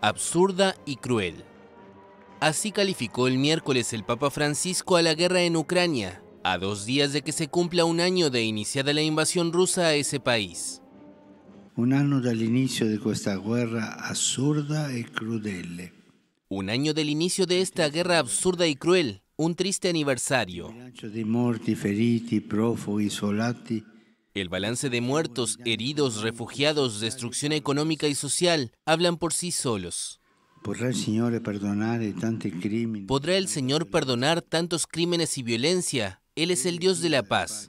absurda y cruel. Así calificó el miércoles el Papa Francisco a la guerra en Ucrania, a 2 días de que se cumpla 1 año de iniciada la invasión rusa a ese país. 1 año del inicio de esta guerra absurda y cruel. 1 año del inicio de esta guerra absurda y cruel, un triste aniversario. El balance de muertos, heridos, refugiados, destrucción económica y social, hablan por sí solos. ¿Podrá el Señor perdonar tantos crímenes y violencia? Él es el Dios de la paz.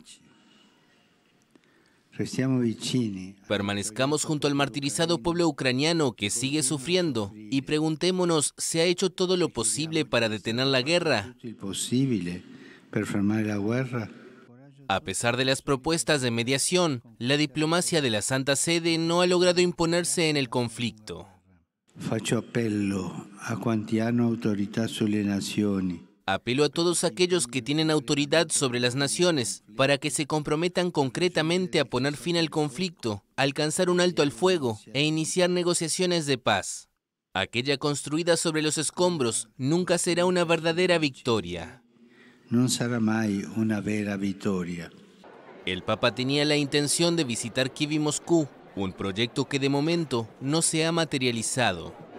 Permanezcamos junto al martirizado pueblo ucraniano que sigue sufriendo y preguntémonos, ¿se ha hecho todo lo posible para detener la guerra? A pesar de las propuestas de mediación, la diplomacia de la Santa Sede no ha logrado imponerse en el conflicto. Apelo a todos aquellos que tienen autoridad sobre las naciones para que se comprometan concretamente a poner fin al conflicto, alcanzar un alto al fuego e iniciar negociaciones de paz. Aquella construida sobre los escombros nunca será una verdadera victoria. No será mai una vera victoria. El Papa tenía la intención de visitar Kiev-Moscú, un proyecto que de momento no se ha materializado.